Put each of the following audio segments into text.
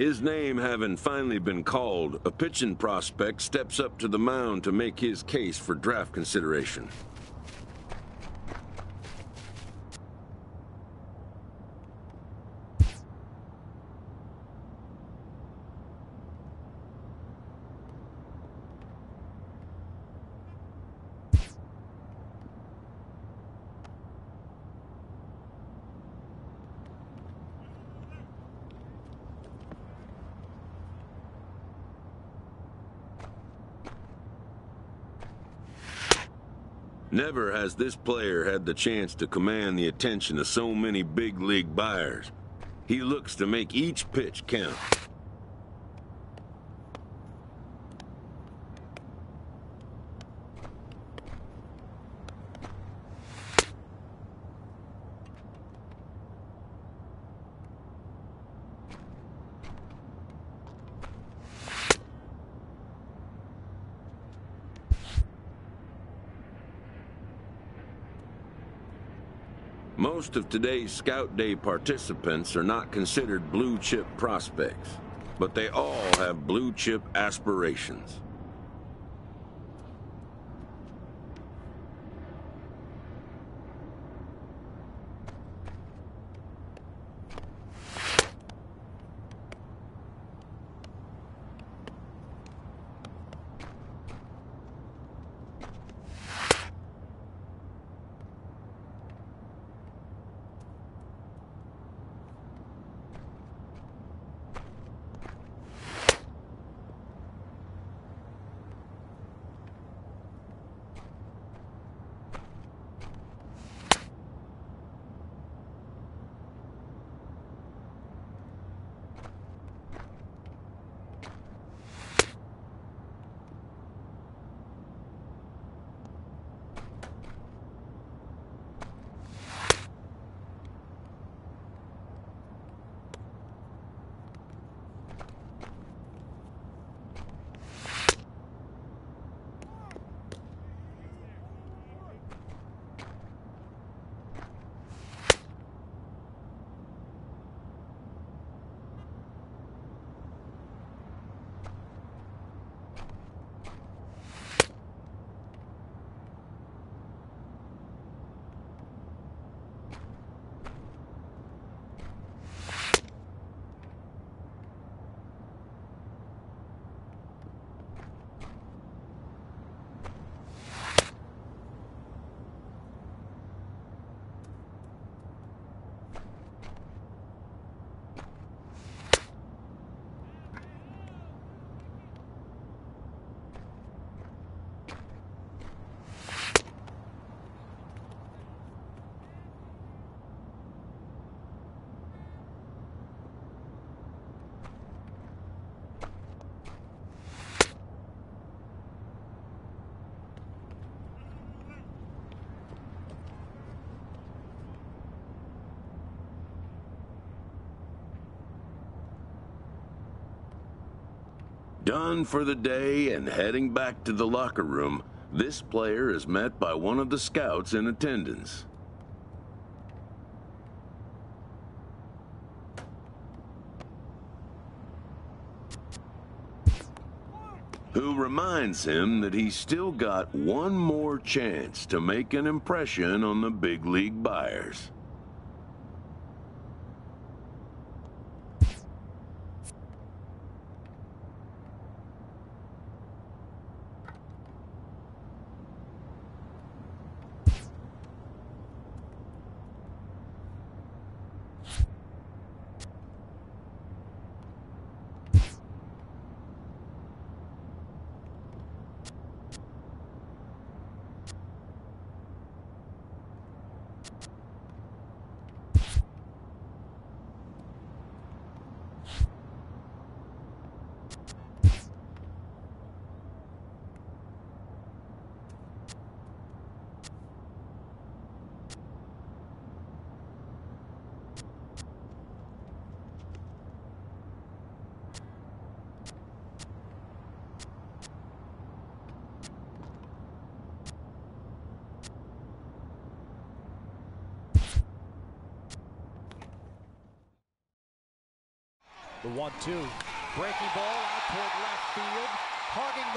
His name having finally been called, a pitching prospect steps up to the mound to make his case for draft consideration. Never has this player had the chance to command the attention of so many big league buyers. He looks to make each pitch count. Most of today's Scout Day participants are not considered blue-chip prospects, but they all have blue-chip aspirations. Done for the day and heading back to the locker room, this player is met by one of the scouts in attendance. Who reminds him that he's still got one more chance to make an impression on the big league buyers. The 1-2. Breaking ball out toward left field. Hogging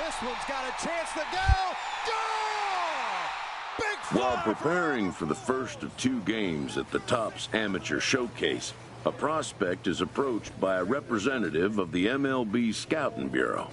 the line. This one's got a chance to go. Big fly. While preparing for the first of two games at the Topps Amateur Showcase, a prospect is approached by a representative of the MLB Scouting Bureau.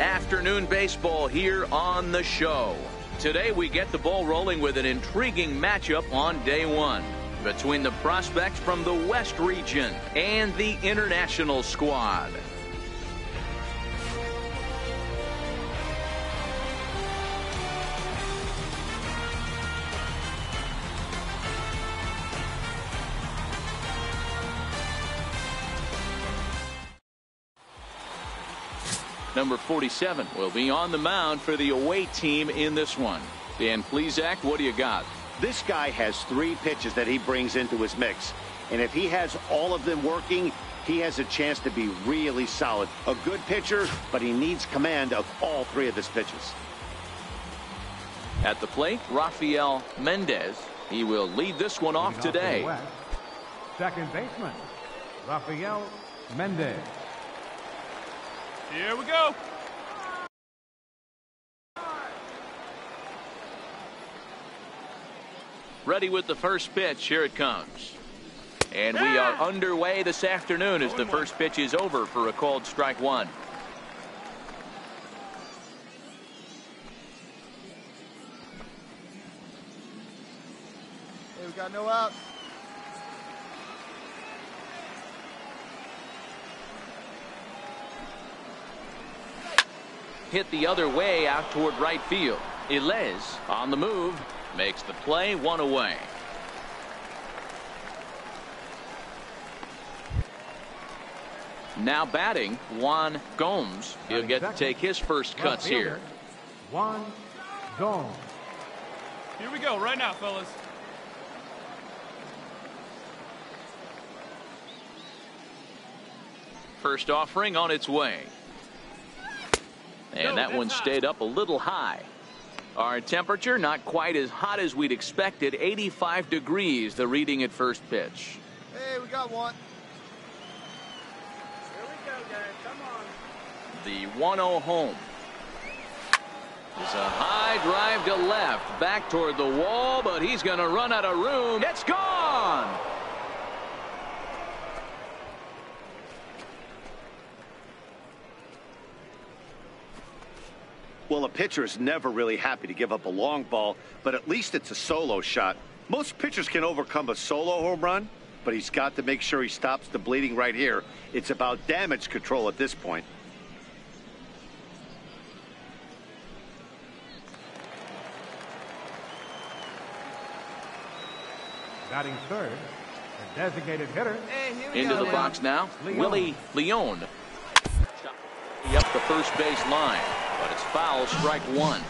Afternoon baseball here on the show. Today we get the ball rolling with an intriguing matchup on day one between the prospects from the West region and the international squad. Number 47 will be on the mound for the away team in this one. Dan Plesac, what do you got? This guy has three pitches that he brings into his mix, and if he has all of them working, he has a chance to be really solid. A good pitcher, but he needs command of all three of his pitches. At the plate, Rafael Mendez. He will lead this one off today. Second baseman, Rafael Mendez. Here we go. Ready with the first pitch. Here it comes. And we are underway this afternoon as the first pitch is over for a called strike one. Hey, we got no outs. Hit the other way out toward right field. Elez on the move makes the play, one away. Now batting, Juan Gomes. He'll get to take his first cuts here. Juan Gomes. Here we go right now, fellas. First offering on its way. And that one stayed up a little high. Our temperature not quite as hot as we'd expected. 85 degrees, the reading at first pitch. Hey, we got one. Here we go, guys. Come on. The 1-0 home. It's a high drive to left. Back toward the wall, but he's going to run out of room. It's gone! Well, a pitcher is never really happy to give up a long ball, but at least it's a solo shot. Most pitchers can overcome a solo home run, but he's got to make sure he stops the bleeding right here. It's about damage control at this point. Batting third, the designated hitter. Into the box now, Willie Leon. Up the first base line, but it's foul, strike one.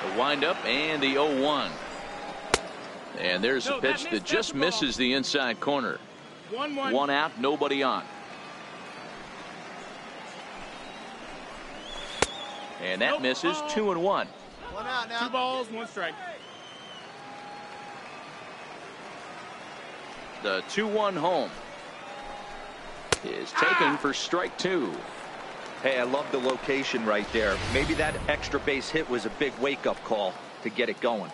The windup and the 0-1. And there's the pitch that just misses the inside corner. One out, nobody on. And that misses, 2-1. One out now. 2 balls, 1 strike. The 2-1 home is taken for strike 2. Hey, I love the location right there. Maybe that extra base hit was a big wake-up call to get it going.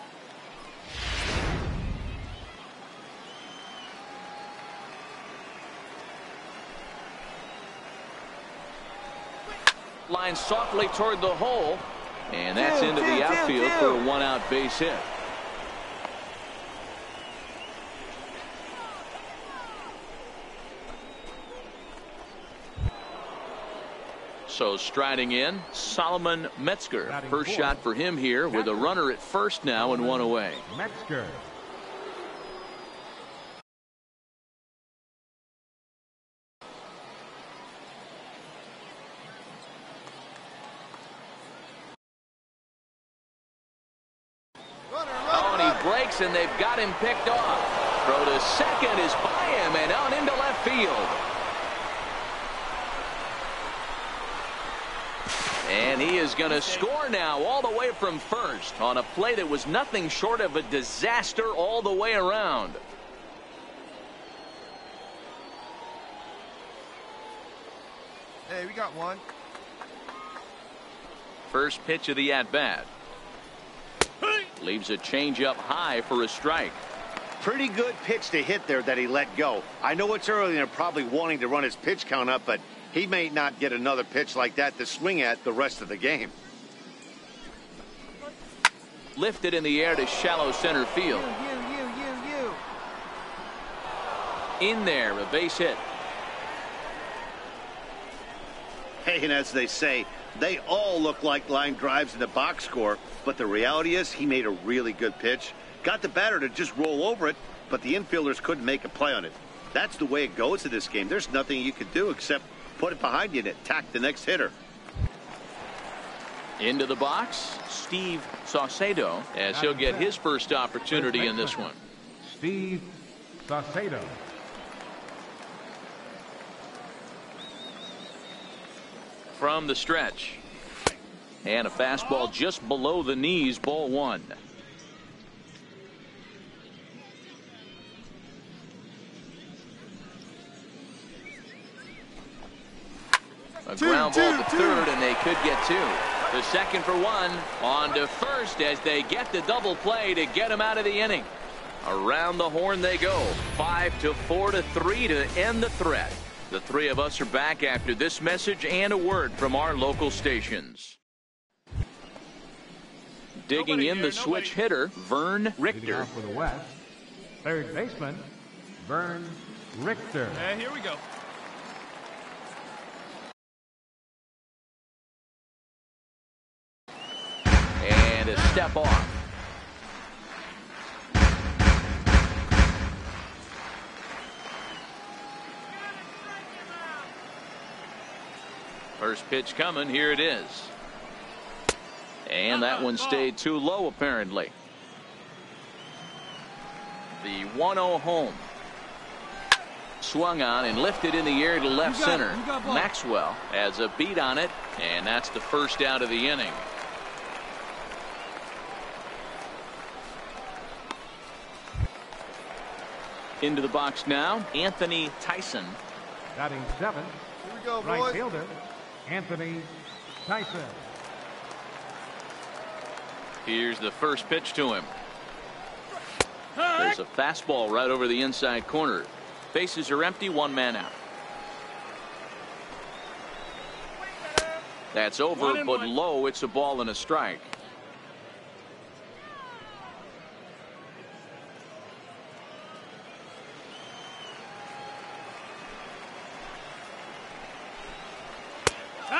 Line softly toward the hole, and that's into the outfield for a one-out base hit. So striding in, Solomon Metzger. First shot for him here with a runner at first now and one away. Metzger. And they've got him picked off. Throw to second is by him and out into left field. And he is going to score now all the way from first on a play that was nothing short of a disaster all the way around. Hey, we got one. First pitch of the at-bat. Leaves a changeup high for a strike. Pretty good pitch to hit there that he let go. I know it's early and they're probably wanting to run his pitch count up, but he may not get another pitch like that to swing at the rest of the game. Lifted in the air to shallow center field. In there, a base hit. Hey, and as they say, they all look like line drives in the box score, but the reality is he made a really good pitch. Got the batter to just roll over it, but the infielders couldn't make a play on it. That's the way it goes in this game. There's nothing you can do except put it behind you and attack the next hitter. Into the box, Steve Saucedo, as he'll get his first opportunity in this one. Steve Saucedo. From the stretch. And a fastball just below the knees, ball one. A ground ball to third, and they could get two. The second for one, on to first as they get the double play to get him out of the inning. Around the horn they go. 5-4 to 3 to end the threat. The three of us are back after this message and a word from our local stations. Digging in the switch hitter, Vern Richter. For the West, third baseman, Vern Richter. And here we go. And a step off. First pitch coming, here it is. And that one stayed too low, apparently. The 1-0 home. Swung on and lifted in the air to left center. Maxwell has a beat on it, and that's the first out of the inning. Into the box now, Anthony Tyson. Batting seventh, right fielder, Anthony Tyson. Here's the first pitch to him. There's a fastball right over the inside corner. Bases are empty, one man out. That's over, but low. It's a ball and a strike.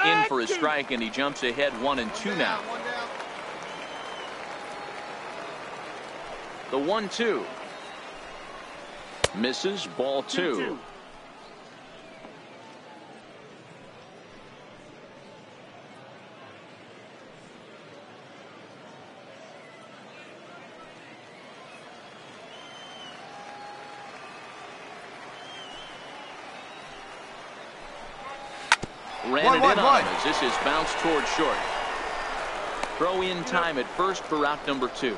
In for a strike, and he jumps ahead 1-2 now. The 1-2 misses, ball two. Ran it in on as this is bounced toward short. Throw in time at first for route number two.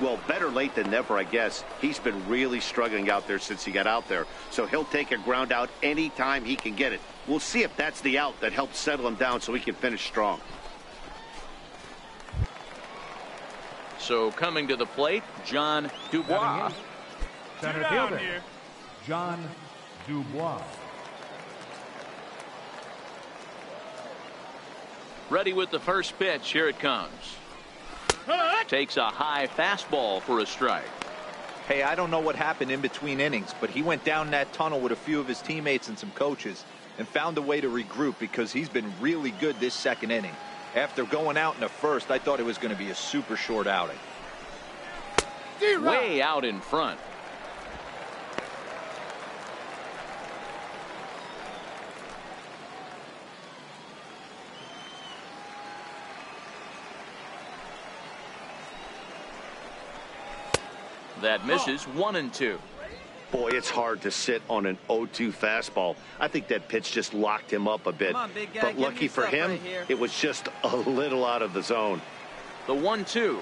Well, better late than never, I guess. He's been really struggling out there since he got out there, so he'll take a ground out any time he can get it. We'll see if that's the out that helps settle him down so he can finish strong. So coming to the plate, John Dubois. Center fielder, John Dubois. Ready with the first pitch. Here it comes. Takes a high fastball for a strike. Hey, I don't know what happened in between innings, but he went down that tunnel with a few of his teammates and some coaches and found a way to regroup, because he's been really good this second inning. After going out in the first, I thought it was going to be a super short outing. Way out in front. That misses, 1-2. Boy, it's hard to sit on an 0-2 fastball. I think that pitch just locked him up a bit. On, but lucky for him, it was just a little out of the zone. The 1-2.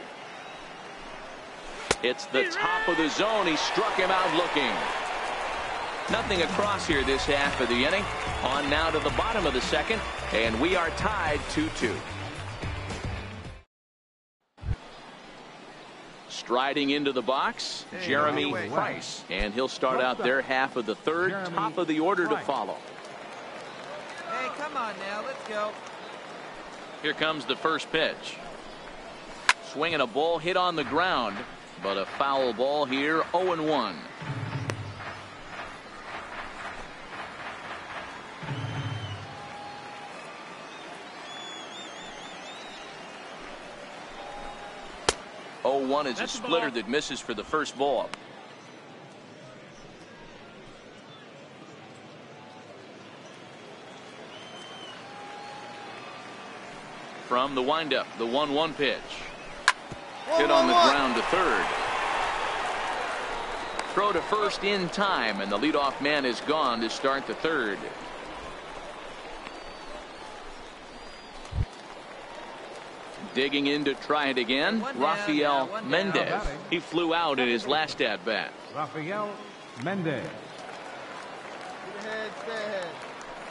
It's the top of the zone. He struck him out looking. Nothing across here this half of the inning. On now to the bottom of the second, and we are tied 2-2. Striding into the box, Jeremy Price, and he'll start out their half of the third. Top of the order to follow. Hey, come on now, let's go. Here comes the first pitch. Swinging a ball hit on the ground, but a foul ball here, 0-1. One is a splitter that misses for the first ball. From the windup, the 1-1 pitch. Hit on the ground to third. Throw to first in time, and the leadoff man is gone to start the third. Digging in to try it again, Rafael Mendez. He flew out in his last at-bat. Rafael Mendez.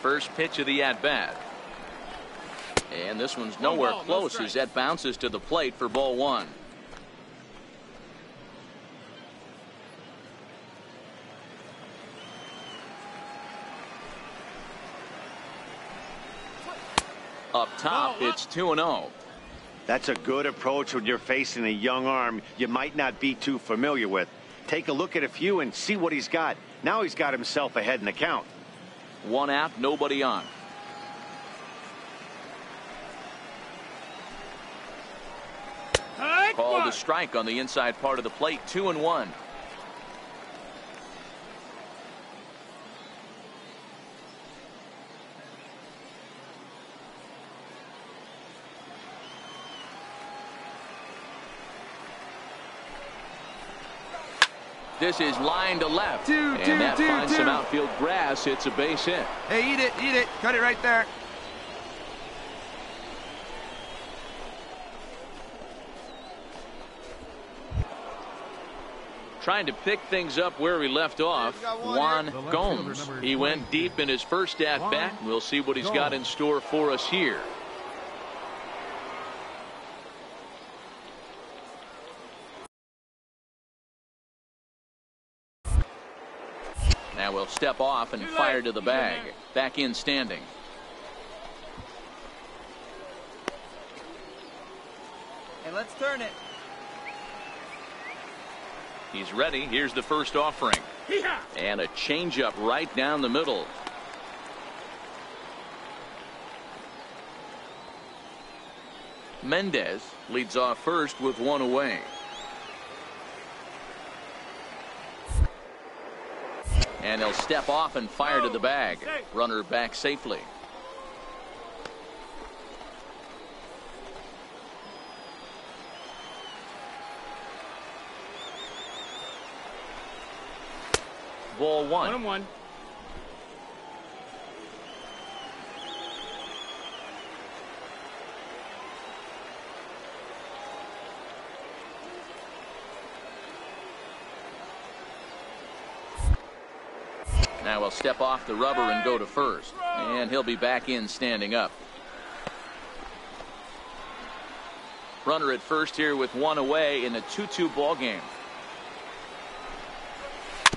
First pitch of the at-bat. And this one's nowhere close as that bounces to the plate for ball one. Up top, it's 2-0. That's a good approach when you're facing a young arm you might not be too familiar with. Take a look at a few and see what he's got. Now he's got himself ahead in the count. One out, nobody on. Called a strike on the inside part of the plate, 2-1. This is line to left, and that finds some outfield grass. It's a base hit. Hey, eat it, cut it right there. Trying to pick things up where we left off, Juan Gomes. He went deep in his first at-bat. We'll see what he's got in store for us here. Now will step off and fire to the bag. Back in standing. And let's turn it. He's ready. Here's the first offering. And a changeup right down the middle. Mendez leads off first with one away. And he'll step off and fire to the bag. Runner back safely. Ball one. 1-1. Now he'll step off the rubber and go to first. And he'll be back in standing up. Runner at first here with one away in a 2-2 ball game.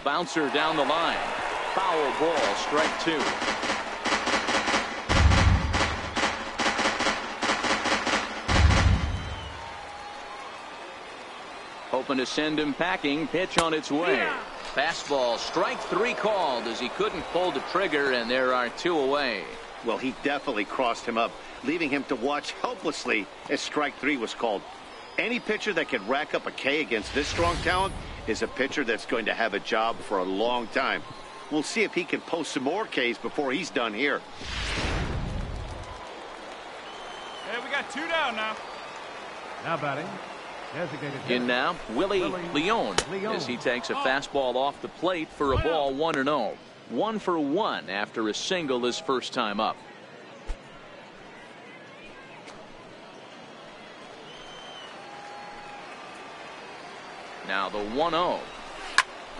Bouncer down the line. Foul ball, strike two. Hoping to send him packing. Pitch on its way. Fastball, strike three called as he couldn't pull the trigger, and there are two away. Well, he definitely crossed him up, leaving him to watch helplessly as strike three was called. Any pitcher that can rack up a K against this strong talent is a pitcher that's going to have a job for a long time. We'll see if he can post some more Ks before he's done here. Hey, we got two down now. Now batting. In now, Willie Leon as he takes a fastball off the plate for a ball, 1-0. 1 for 1 after a single his first time up. Now the 1-0.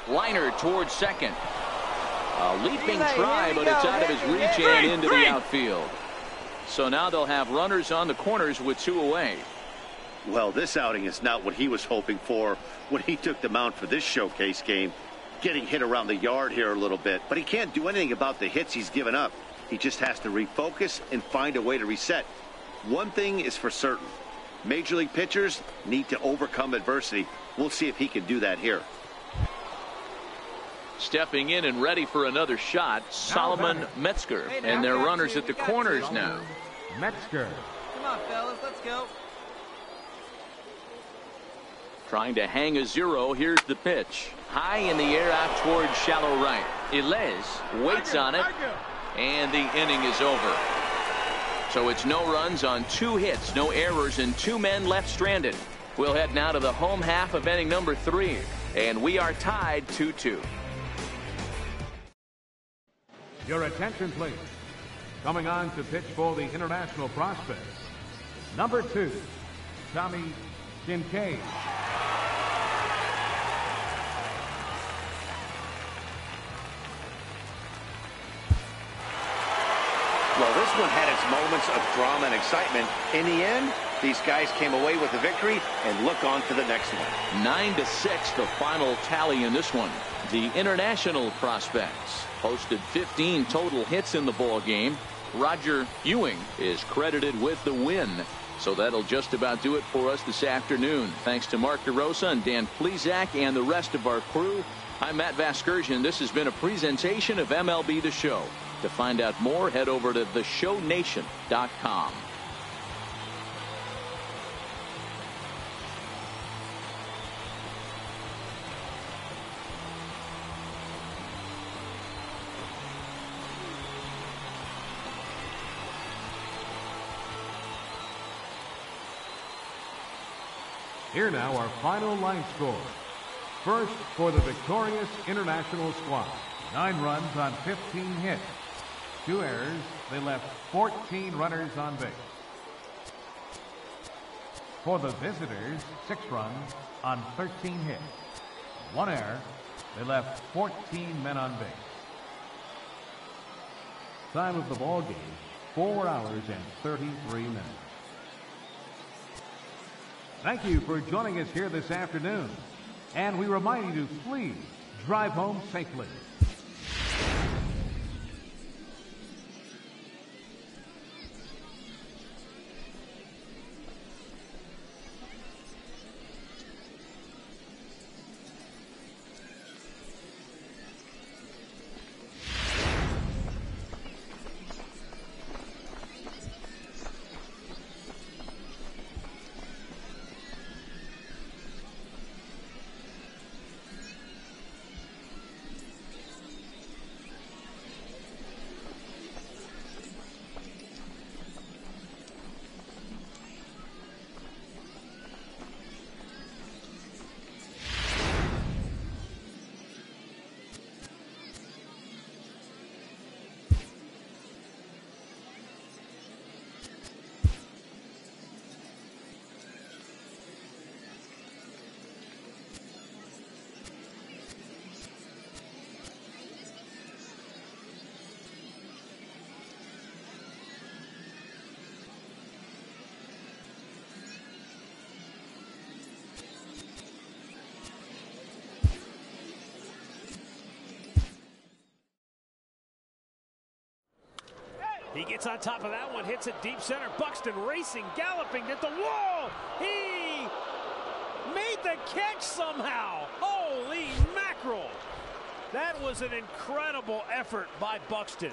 Liner towards second. A leaping try, but it's out of his reach and into the outfield. So now they'll have runners on the corners with two away. Well, this outing is not what he was hoping for when he took the mound for this showcase game. Getting hit around the yard here a little bit, but he can't do anything about the hits he's given up. He just has to refocus and find a way to reset. One thing is for certain. Major league pitchers need to overcome adversity. We'll see if he can do that here. Stepping in and ready for another shot, Solomon Metzger. And their runners at the corners now. Metzger. Come on, fellas, let's go. Trying to hang a zero. Here's the pitch. High in the air out towards shallow right. Elez waits on it, and the inning is over. So it's no runs on two hits, no errors, and two men left stranded. We'll head now to the home half of inning number 3, and we are tied 2-2. Your attention, please. Coming on to pitch for the international prospect, number 2, Tommy Kincaid. Well, this one had its moments of drama and excitement. In the end, these guys came away with the victory, and look on to the next one. 9-6, the final tally in this one. The international prospects posted 15 total hits in the ball game. Roger Ewing is credited with the win. So that'll just about do it for us this afternoon. Thanks to Mark DeRosa and Dan Plesac and the rest of our crew. I'm Matt Vasgersian. This has been a presentation of MLB The Show. To find out more, head over to theshownation.com. Here now our final line score. First for the victorious international squad. 9 runs on 15 hits. 2 errors. They left 14 runners on base. For the visitors, 6 runs on 13 hits. 1 error. They left 14 men on base. Time of the ball game, 4 hours and 33 minutes. Thank you for joining us here this afternoon. And we remind you to please drive home safely. He gets on top of that one, hits it deep center. Buxton racing, galloping at the wall. He made the catch somehow. Holy mackerel. That was an incredible effort by Buxton.